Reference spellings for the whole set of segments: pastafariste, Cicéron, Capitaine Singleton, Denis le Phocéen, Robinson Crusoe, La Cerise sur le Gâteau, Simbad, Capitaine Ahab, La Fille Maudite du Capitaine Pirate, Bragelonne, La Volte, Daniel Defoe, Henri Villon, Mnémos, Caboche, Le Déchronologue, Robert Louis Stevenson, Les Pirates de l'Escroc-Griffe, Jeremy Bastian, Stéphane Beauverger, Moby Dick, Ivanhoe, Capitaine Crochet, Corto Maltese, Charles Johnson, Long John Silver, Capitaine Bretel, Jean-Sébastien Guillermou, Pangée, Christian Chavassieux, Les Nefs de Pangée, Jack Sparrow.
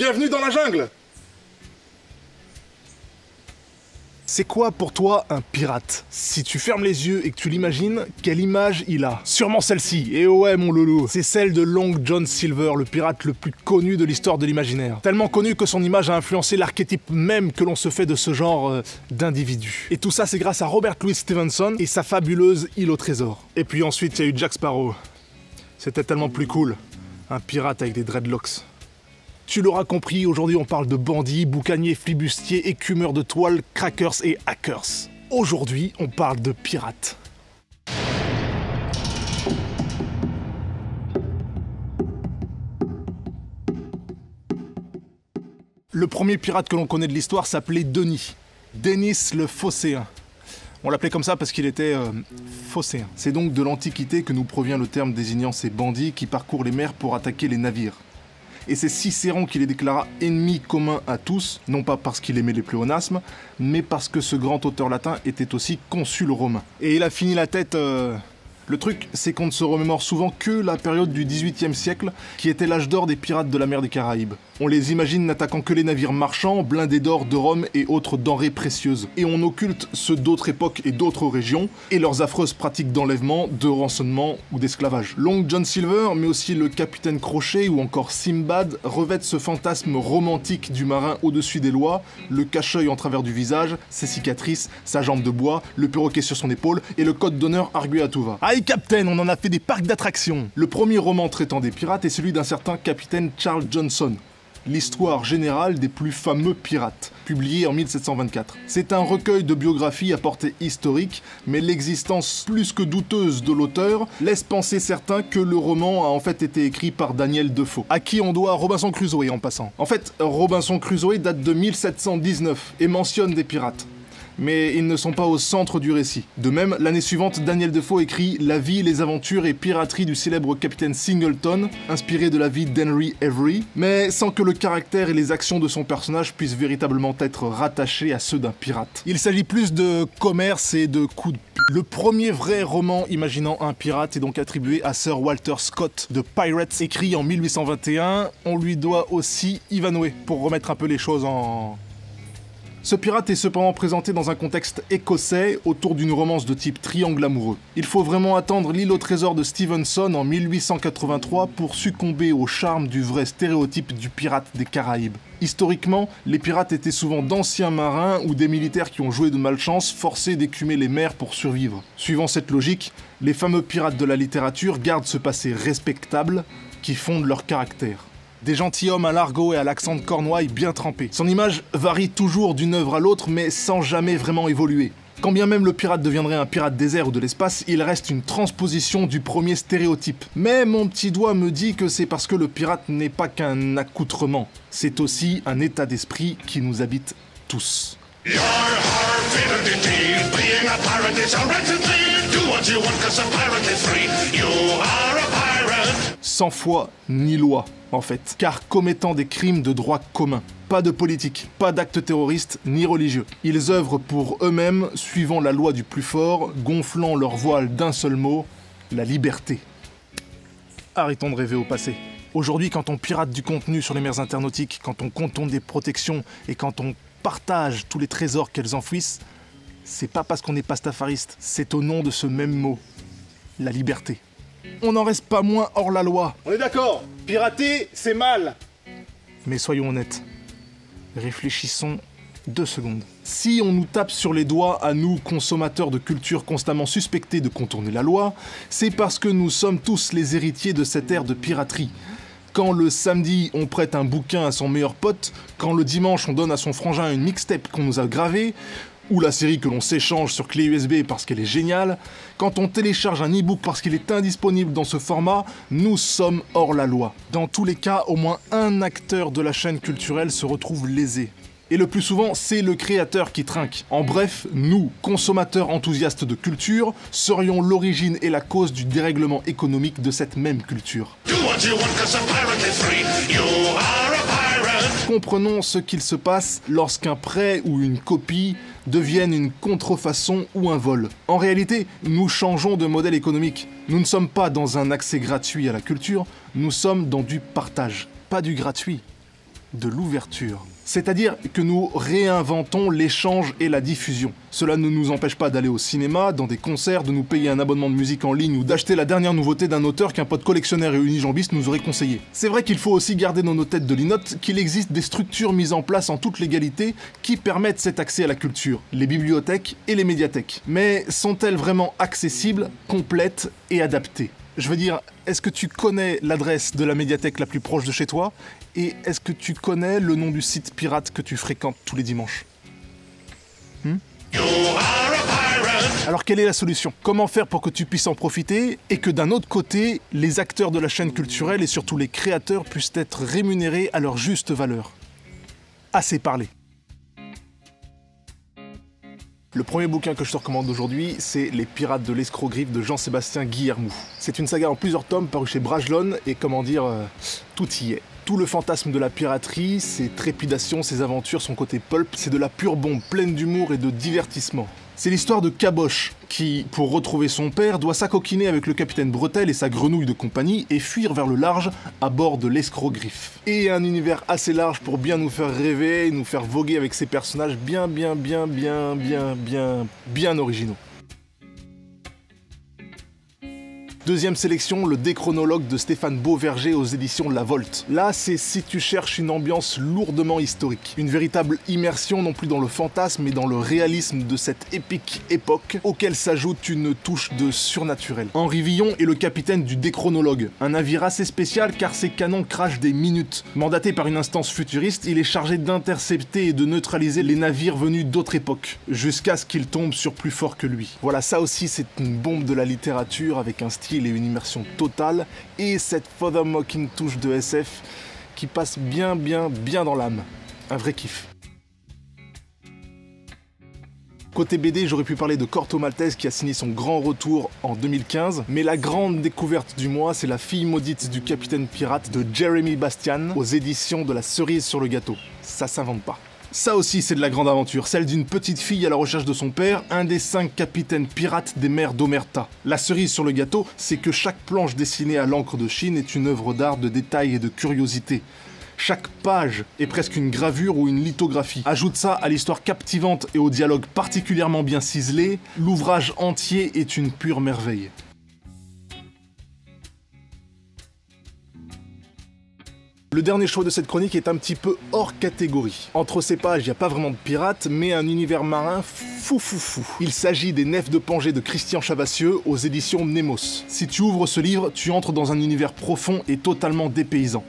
Bienvenue dans la jungle! C'est quoi pour toi un pirate? Si tu fermes les yeux et que tu l'imagines, quelle image il a? Sûrement celle-ci, et ouais mon loulou, c'est celle de Long John Silver, le pirate le plus connu de l'histoire de l'imaginaire. Tellement connu que son image a influencé l'archétype même que l'on se fait de ce genre d'individu. Et tout ça c'est grâce à Robert Louis Stevenson et sa fabuleuse Île au trésor. Et puis ensuite il y a eu Jack Sparrow. C'était tellement plus cool, un pirate avec des dreadlocks. Tu l'auras compris, aujourd'hui on parle de bandits, boucaniers, flibustiers, écumeurs de toiles, crackers et hackers. Aujourd'hui, on parle de pirates. Le premier pirate que l'on connaît de l'histoire s'appelait Denis. Denis le Phocéen. On l'appelait comme ça parce qu'il était phocéen. C'est donc de l'Antiquité que nous provient le terme désignant ces bandits qui parcourent les mers pour attaquer les navires. Et c'est Cicéron qui les déclara ennemis communs à tous, non pas parce qu'il aimait les pléonasmes, mais parce que ce grand auteur latin était aussi consul romain. Et il a fini la tête... Le truc, c'est qu'on ne se remémore souvent que la période du XVIIIe siècle, qui était l'âge d'or des pirates de la mer des Caraïbes. On les imagine n'attaquant que les navires marchands, blindés d'or, de rhum et autres denrées précieuses. Et on occulte ceux d'autres époques et d'autres régions, et leurs affreuses pratiques d'enlèvement, de rançonnement ou d'esclavage. Long John Silver, mais aussi le Capitaine Crochet ou encore Simbad, revêtent ce fantasme romantique du marin au-dessus des lois, le cache-œil en travers du visage, ses cicatrices, sa jambe de bois, le perroquet sur son épaule et le code d'honneur argué à tout va. Captain, on en a fait des parcs d'attractions. Le premier roman traitant des pirates est celui d'un certain capitaine Charles Johnson, l'histoire générale des plus fameux pirates, publié en 1724. C'est un recueil de biographies à portée historique, mais l'existence plus que douteuse de l'auteur laisse penser certains que le roman a en fait été écrit par Daniel Defoe, à qui on doit Robinson Crusoe en passant. En fait, Robinson Crusoe date de 1719 et mentionne des pirates. Mais ils ne sont pas au centre du récit. De même, l'année suivante, Daniel Defoe écrit « La vie, les aventures et piraterie du célèbre capitaine Singleton », inspiré de la vie d'Henry Avery, mais sans que le caractère et les actions de son personnage puissent véritablement être rattachés à ceux d'un pirate. Il s'agit plus de commerce et de coups de pied. Le premier vrai roman imaginant un pirate est donc attribué à Sir Walter Scott, de Pirates, écrit en 1821. On lui doit aussi Ivanhoe, pour remettre un peu les choses en... Ce pirate est cependant présenté dans un contexte écossais autour d'une romance de type triangle amoureux. Il faut vraiment attendre l'Île au trésor de Stevenson en 1883 pour succomber au charme du vrai stéréotype du pirate des Caraïbes. Historiquement, les pirates étaient souvent d'anciens marins ou des militaires qui ont joué de malchance, forcés d'écumer les mers pour survivre. Suivant cette logique, les fameux pirates de la littérature gardent ce passé respectable qui fonde leur caractère. Des gentilshommes à l'argot et à l'accent de Cornouailles bien trempés. Son image varie toujours d'une œuvre à l'autre, mais sans jamais vraiment évoluer. Quand bien même le pirate deviendrait un pirate des airs ou de l'espace, il reste une transposition du premier stéréotype. Mais mon petit doigt me dit que c'est parce que le pirate n'est pas qu'un accoutrement. C'est aussi un état d'esprit qui nous habite tous. Sans foi ni loi, en fait, car commettant des crimes de droit commun. Pas de politique, pas d'actes terroristes ni religieux. Ils œuvrent pour eux-mêmes, suivant la loi du plus fort, gonflant leur voile d'un seul mot, la liberté. Arrêtons de rêver au passé. Aujourd'hui, quand on pirate du contenu sur les mers internautiques, quand on contourne des protections et quand on partage tous les trésors qu'elles enfouissent, c'est pas parce qu'on est pastafariste, c'est au nom de ce même mot, la liberté. On n'en reste pas moins hors la loi. On est d'accord, pirater, c'est mal. Mais soyons honnêtes, réfléchissons 2 secondes. Si on nous tape sur les doigts à nous, consommateurs de culture constamment suspectés de contourner la loi, c'est parce que nous sommes tous les héritiers de cette ère de piraterie. Quand le samedi, on prête un bouquin à son meilleur pote, quand le dimanche, on donne à son frangin une mixtape qu'on nous a gravée, ou la série que l'on s'échange sur clé USB parce qu'elle est géniale, quand on télécharge un e-book parce qu'il est indisponible dans ce format, nous sommes hors la loi. Dans tous les cas, au moins un acteur de la chaîne culturelle se retrouve lésé. Et le plus souvent, c'est le créateur qui trinque. En bref, nous, consommateurs enthousiastes de culture, serions l'origine et la cause du dérèglement économique de cette même culture. Comprenons ce qu'il se passe lorsqu'un prêt ou une copie deviennent une contrefaçon ou un vol. En réalité, nous changeons de modèle économique. Nous ne sommes pas dans un accès gratuit à la culture, nous sommes dans du partage, pas du gratuit. de l'ouverture. C'est-à-dire que nous réinventons l'échange et la diffusion. Cela ne nous empêche pas d'aller au cinéma, dans des concerts, de nous payer un abonnement de musique en ligne ou d'acheter la dernière nouveauté d'un auteur qu'un pote collectionneur et unijambiste nous aurait conseillé. C'est vrai qu'il faut aussi garder dans nos têtes de linotte qu'il existe des structures mises en place en toute légalité qui permettent cet accès à la culture, les bibliothèques et les médiathèques. Mais sont-elles vraiment accessibles, complètes et adaptées ? Je veux dire, est-ce que tu connais l'adresse de la médiathèque la plus proche de chez toi? Et est-ce que tu connais le nom du site pirate que tu fréquentes tous les dimanches? Alors quelle est la solution? Comment faire pour que tu puisses en profiter et que d'un autre côté, les acteurs de la chaîne culturelle et surtout les créateurs puissent être rémunérés à leur juste valeur? Assez parlé. Le premier bouquin que je te recommande aujourd'hui, c'est Les Pirates de l'Escroc-Griffe de Jean-Sébastien Guillermou. C'est une saga en plusieurs tomes parue chez Bragelonne et comment dire, tout y est. Tout le fantasme de la piraterie, ses trépidations, ses aventures, son côté pulp, c'est de la pure bombe pleine d'humour et de divertissement. C'est l'histoire de Caboche qui, pour retrouver son père, doit s'acoquiner avec le capitaine Bretel et sa grenouille de compagnie et fuir vers le large à bord de l'Escroc-Griffe. Et un univers assez large pour bien nous faire rêver et nous faire voguer avec ses personnages bien originaux. Deuxième sélection, Le Déchronologue de Stéphane Beauverger aux éditions La Volte. Là, c'est si tu cherches une ambiance lourdement historique. Une véritable immersion non plus dans le fantasme, mais dans le réalisme de cette épique époque, auquel s'ajoute une touche de surnaturel. Henri Villon est le capitaine du Déchronologue, un navire assez spécial car ses canons crachent des minutes. Mandaté par une instance futuriste, il est chargé d'intercepter et de neutraliser les navires venus d'autres époques, jusqu'à ce qu'il tombe sur plus fort que lui. Voilà, ça aussi c'est une bombe de la littérature avec un style et une immersion totale, et cette mocking touche de SF qui passe bien dans l'âme. Un vrai kiff. Côté BD, j'aurais pu parler de Corto Maltese qui a signé son grand retour en 2015, mais la grande découverte du mois, c'est La fille maudite du capitaine pirate de Jeremy Bastian aux éditions de La Cerise sur le Gâteau. Ça s'invente pas. Ça aussi c'est de la grande aventure, celle d'une petite fille à la recherche de son père, un des 5 capitaines pirates des mers d'Omerta. La cerise sur le gâteau, c'est que chaque planche dessinée à l'encre de Chine est une œuvre d'art de détail et de curiosité. Chaque page est presque une gravure ou une lithographie. Ajoute ça à l'histoire captivante et au dialogue particulièrement bien ciselé, l'ouvrage entier est une pure merveille. Le dernier choix de cette chronique est un petit peu hors catégorie. Entre ces pages, il n'y a pas vraiment de pirates, mais un univers marin fou. Il s'agit des Nefs de Pangée de Christian Chavassieux aux éditions Mnémos. Si tu ouvres ce livre, tu entres dans un univers profond et totalement dépaysant.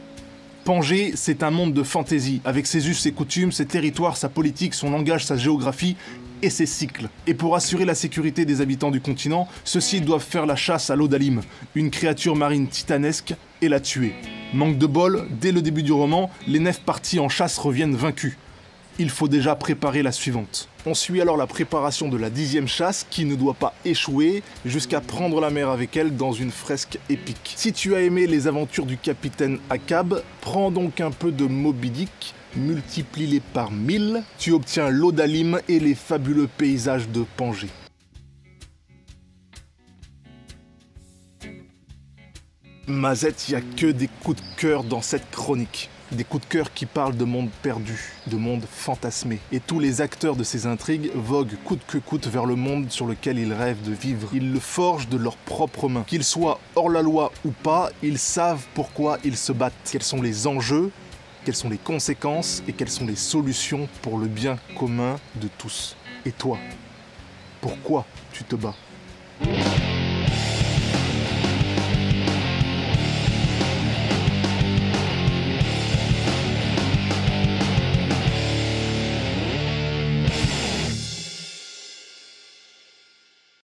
Pangée, c'est un monde de fantaisie, avec ses us, ses coutumes, ses territoires, sa politique, son langage, sa géographie et ses cycles. Et pour assurer la sécurité des habitants du continent, ceux-ci doivent faire la chasse à l'Odalim, une créature marine titanesque, et la tuer. Manque de bol, dès le début du roman, les nefs parties en chasse reviennent vaincues. Il faut déjà préparer la suivante. On suit alors la préparation de la 10e chasse qui ne doit pas échouer jusqu'à prendre la mer avec elle dans une fresque épique. Si tu as aimé les aventures du capitaine Ahab, prends donc un peu de Moby Dick, multiplie-les par 1000, tu obtiens l'Odalim et les fabuleux paysages de Pangée. Mazette, il n'y a que des coups de cœur dans cette chronique. Des coups de cœur qui parlent de monde perdu, de monde fantasmé. Et tous les acteurs de ces intrigues voguent coûte que coûte vers le monde sur lequel ils rêvent de vivre. Ils le forgent de leurs propres mains. Qu'ils soient hors la loi ou pas, ils savent pourquoi ils se battent. Quels sont les enjeux, quelles sont les conséquences et quelles sont les solutions pour le bien commun de tous. Et toi, pourquoi tu te bats ?